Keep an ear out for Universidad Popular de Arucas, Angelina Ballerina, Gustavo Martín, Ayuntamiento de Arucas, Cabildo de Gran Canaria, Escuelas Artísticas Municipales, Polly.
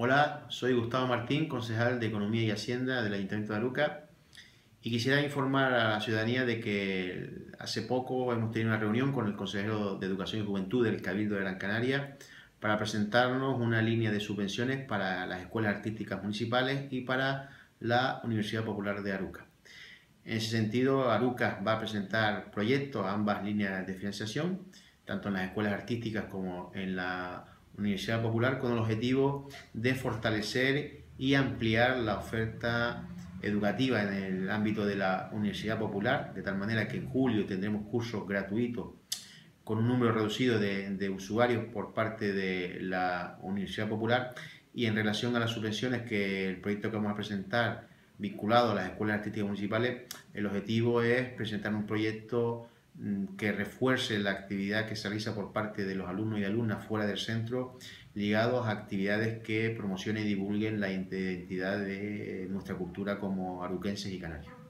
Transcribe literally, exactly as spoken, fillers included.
Hola, soy Gustavo Martín, concejal de Economía y Hacienda del Ayuntamiento de Arucas, y quisiera informar a la ciudadanía de que hace poco hemos tenido una reunión con el consejero de Educación y Juventud del Cabildo de Gran Canaria para presentarnos una línea de subvenciones para las Escuelas Artísticas Municipales y para la Universidad Popular de Arucas. En ese sentido, Arucas va a presentar proyectos a ambas líneas de financiación, tanto en las escuelas artísticas como en la Universidad Popular, con el objetivo de fortalecer y ampliar la oferta educativa en el ámbito de la Universidad Popular, de tal manera que en julio tendremos cursos gratuitos con un número reducido de, de usuarios por parte de la Universidad Popular. Y en relación a las subvenciones, que el proyecto que vamos a presentar vinculado a las escuelas artísticas municipales, el objetivo es presentar un proyecto que refuerce la actividad que se realiza por parte de los alumnos y alumnas fuera del centro, ligados a actividades que promocionen y divulguen la identidad de nuestra cultura como aruquenses y canarios.